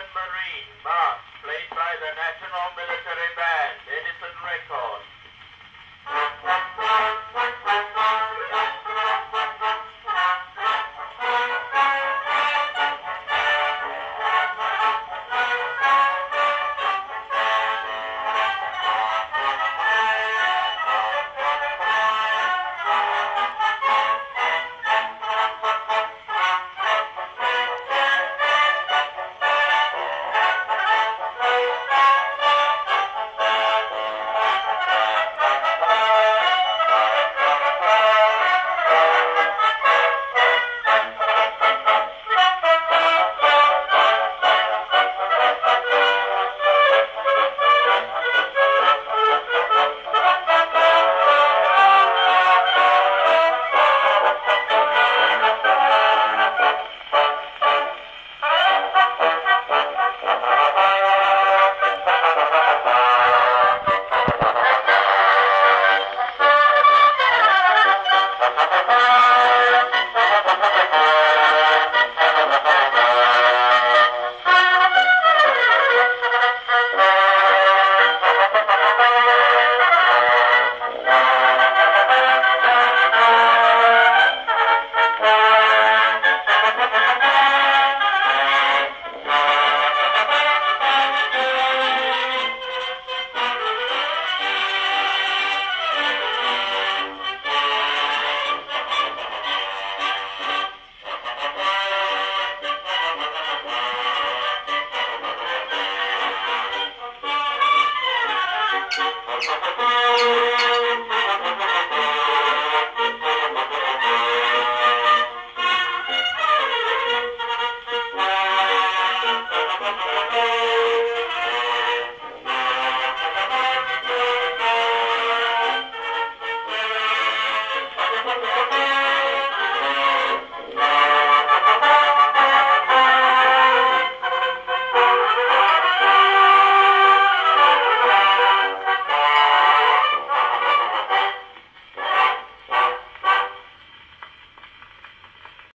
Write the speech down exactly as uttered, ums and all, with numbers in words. Army and Marine March, played by the National Military Band, Edison Records.